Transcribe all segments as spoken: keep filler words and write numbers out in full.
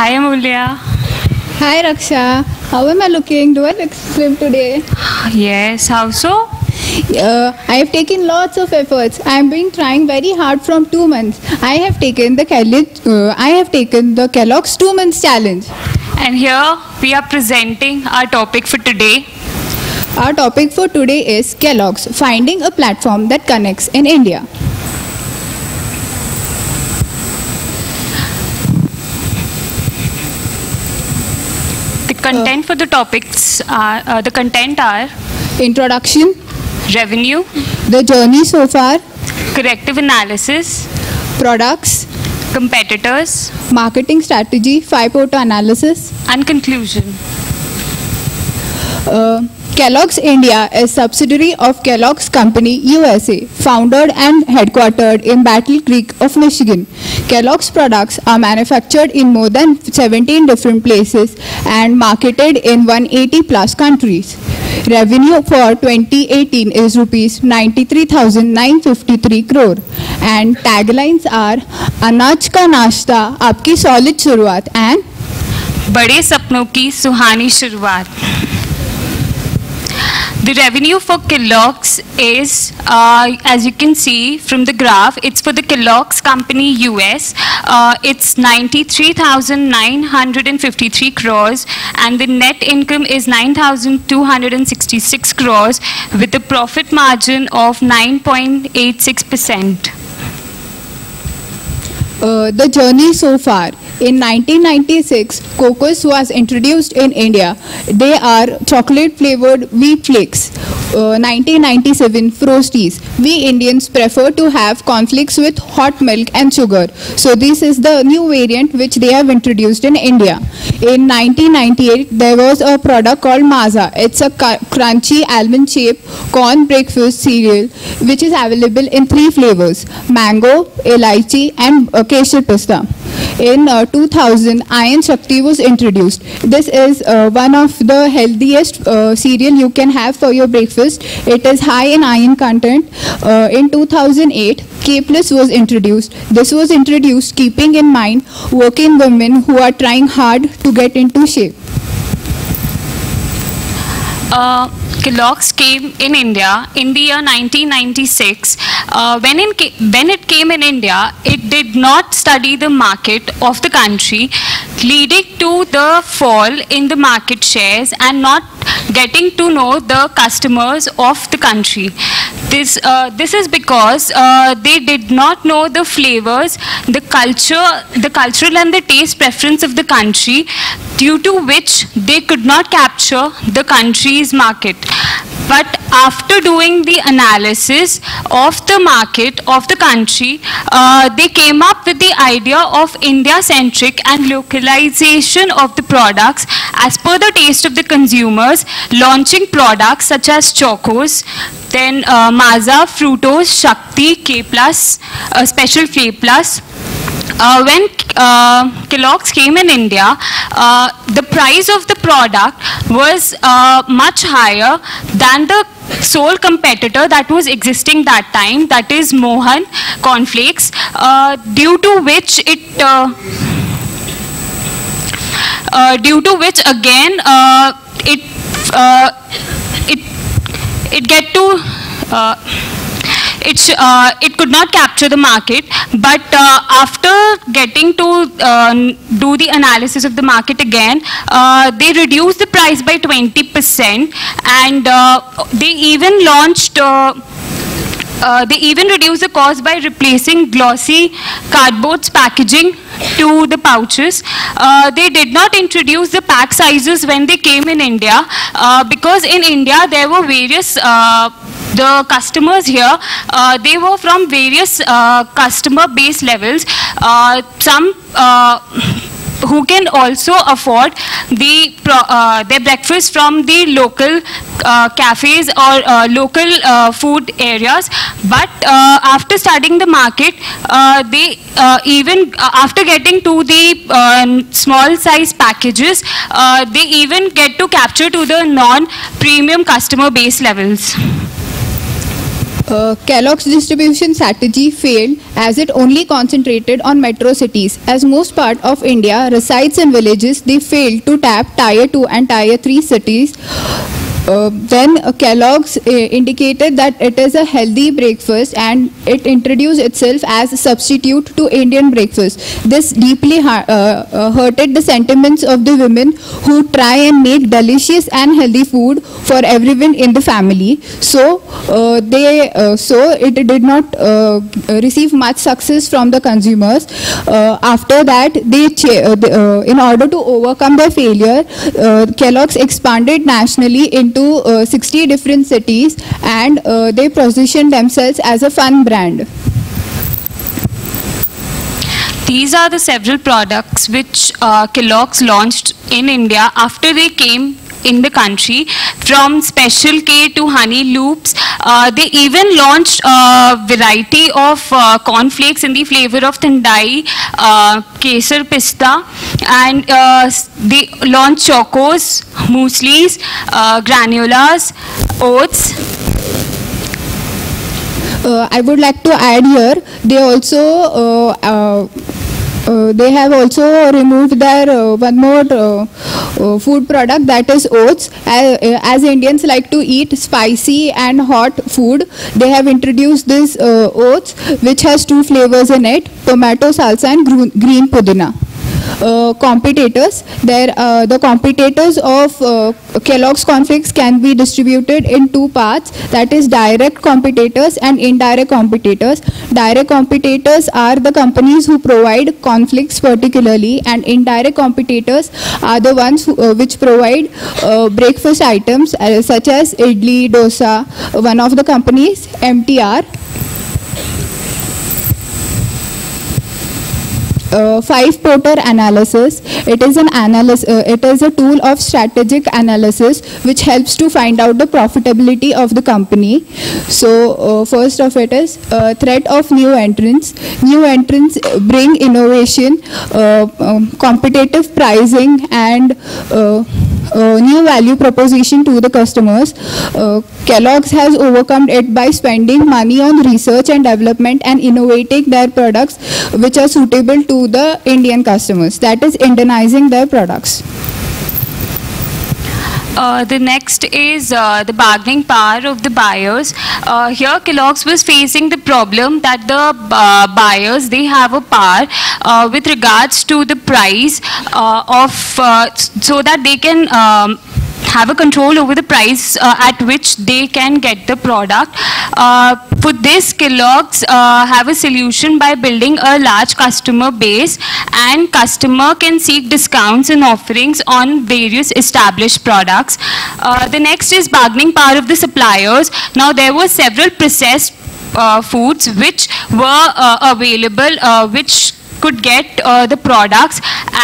Hi Amulya. Hi Raksha. How am I looking? Do I look slim today? Yes, how so? Uh, I have taken lots of efforts. I have been trying very hard from two months. I have taken the Kellogg's, uh, I have taken the Kellogg's two months challenge. And here we are presenting our topic for today. Our topic for today is Kellogg's, finding a platform that connects in India. The content uh, for the topics are uh, the content are introduction, revenue, the journey so far, corrective analysis, products, competitors, marketing strategy, five-part analysis, and conclusion. Uh, Kellogg's India is a subsidiary of Kellogg's Company U S A, founded and headquartered in Battle Creek of Michigan. Kellogg's products are manufactured in more than seventeen different places and marketed in one hundred eighty plus countries. Revenue for twenty eighteen is rupees ninety-three thousand nine hundred fifty-three crore and taglines are Anaj ka nashta, aapki solid shuruaat and Bade sapno ki suhani shuruaat. The revenue for Kellogg's is, uh, as you can see from the graph, it's for the Kellogg's Company U S. Uh, it's ninety-three thousand nine hundred fifty-three crores and the net income is nine thousand two hundred sixty-six crores with a profit margin of nine point eight six percent. Uh, the journey so far. In nineteen ninety-six, Coco's was introduced in India. They are chocolate-flavored wheat flakes. Uh, nineteen ninety-seven, Frosties. We Indians prefer to have cornflakes with hot milk and sugar. So this is the new variant which they have introduced in India. In nineteen ninety-eight, there was a product called Maza. It's a crunchy almond-shaped corn breakfast cereal which is available in three flavors: mango, elaichi, and uh, cashew pista. In uh, two thousand, Iron Shakti was introduced. This is uh, one of the healthiest uh, cereal you can have for your breakfast. It is high in iron content. Uh, in two thousand eight, K-plus was introduced. This was introduced keeping in mind working women who are trying hard to get into shape. Uh, Kellogg's came in India in the year nineteen ninety-six. Uh, when, in, when it came in India, it did not study the market of the country, leading to the fall in the market shares and not getting to know the customers of the country. This, uh, this is because uh, they did not know the flavors, the culture, the cultural and the taste preference of the country, due to which they could not capture the country's market. But after doing the analysis of the market of the country, uh, they came up with the idea of India-centric and localization of the products as per the taste of the consumers, launching products such as Chocos, then uh, Maza, Frutos, Shakti, K-plus, uh, Special K-plus. Uh, when uh, Kellogg's came in India, uh, the price of the product was uh, much higher than the sole competitor that was existing that time, that is Mohan Cornflakes, uh, due to which it... Uh, uh, due to which again, uh, it, uh, it, it get to... Uh, It, uh, it could not capture the market, but uh, after getting to uh, do the analysis of the market again, uh, they reduced the price by twenty percent and uh, they even launched, uh, uh, they even reduced the cost by replacing glossy cardboard packaging to the pouches. Uh, they did not introduce the pack sizes when they came in India uh, because in India there were various uh, the customers here, uh, they were from various uh, customer base levels, uh, some uh, who can also afford the pro uh, their breakfast from the local uh, cafes or uh, local uh, food areas. But uh, after studying the market, uh, they uh, even uh, after getting to the uh, small size packages, uh, they even get to capture to the non-premium customer base levels. Uh, Kellogg's distribution strategy failed as it only concentrated on metro cities. As most part of India resides in villages, they failed to tap tier two and tier three cities. Uh, then uh, Kellogg's uh, indicated that it is a healthy breakfast and it introduced itself as a substitute to Indian breakfast. This deeply ha uh, uh, hurted the sentiments of the women who try and make delicious and healthy food for everyone in the family. So uh, they uh, so it did not uh, receive much success from the consumers. Uh, after that, they uh, uh, in order to overcome their failure, uh, Kellogg's expanded nationally in to uh, sixty different cities, and uh, they position themselves as a fun brand. These are the several products which uh, Kellogg's launched in India after they came in the country, from Special K to Honey Loops. Uh, they even launched a variety of uh, cornflakes in the flavor of Thandai, uh, Kesar Pista, and uh, they launched Chocos, Mueslis, uh, Granulas, Oats. Uh, I would like to add here, they also uh, uh, Uh, they have also removed their uh, one more uh, uh, food product, that is oats. As, as Indians like to eat spicy and hot food, they have introduced this uh, oats, which has two flavors in it, tomato salsa and green pudina. Uh, competitors, there uh, the competitors of uh, Kellogg's cornflakes can be distributed in two parts, that is direct competitors and indirect competitors. Direct competitors are the companies who provide cornflakes particularly, and indirect competitors are the ones who, uh, which provide uh, breakfast items uh, such as idli, dosa. One of the companies, M T R, Uh, five Porter analysis. It is an analysis. Uh, it is a tool of strategic analysis which helps to find out the profitability of the company. So uh, first of it is uh, threat of new entrants. New entrants bring innovation, uh, um, competitive pricing, and Uh, Uh, new value proposition to the customers. Uh, Kellogg's has overcome it by spending money on research and development and innovating their products which are suitable to the Indian customers, that is Indianizing their products. Uh, the next is uh, the bargaining power of the buyers. Uh, here Kellogg's was facing the problem that the uh, buyers, they have a power uh, with regards to the price uh, of uh, so that they can um, have a control over the price uh, at which they can get the product. Uh, for this, Kellogg's uh, have a solution by building a large customer base, and customer can seek discounts and offerings on various established products. Uh, the next is bargaining power of the suppliers. Now there were several processed uh, foods which were uh, available, uh, which could get uh, the products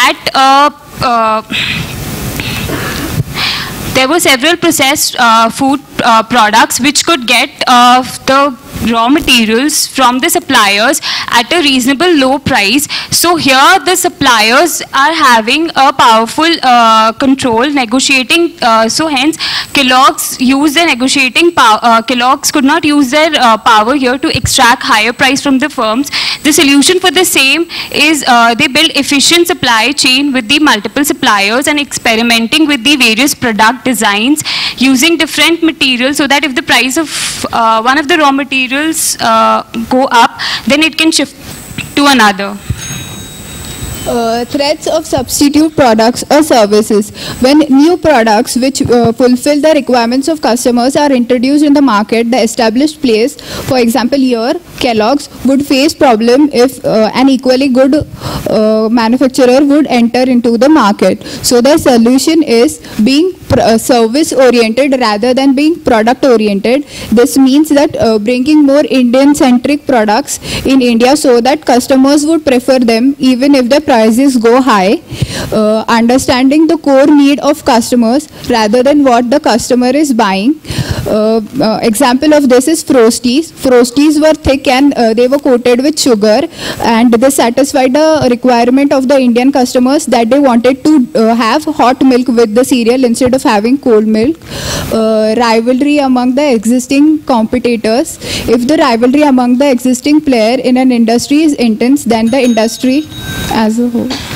at uh, uh, There were several processed uh, food uh, products which could get uh, the raw materials from the suppliers at a reasonable low price. So here the suppliers are having a powerful uh, control, negotiating. Uh, so hence Kellogg's use their negotiating power. Uh, Kellogg's could not use their uh, power here to extract higher price from the firms. The solution for the same is uh, they build efficient supply chain with the multiple suppliers and experimenting with the various product designs using different materials, so that if the price of uh, one of the raw materials Uh, go up, then it can shift to another. Uh, threats of substitute products or services. When new products which uh, fulfill the requirements of customers are introduced in the market, the established place, for example here Kellogg's, would face problem if uh, an equally good uh, manufacturer would enter into the market. So the solution is being uh, service oriented rather than being product oriented. This means that uh, bringing more Indian centric products in India so that customers would prefer them even if the product prices go high. Uh, understanding the core need of customers rather than what the customer is buying. Uh, uh, example of this is Frosties. Frosties were thick and uh, they were coated with sugar, and they satisfied the requirement of the Indian customers that they wanted to uh, have hot milk with the cereal instead of having cold milk. Uh, rivalry among the existing competitors. If the rivalry among the existing player in an industry is intense, then the industry as a whole.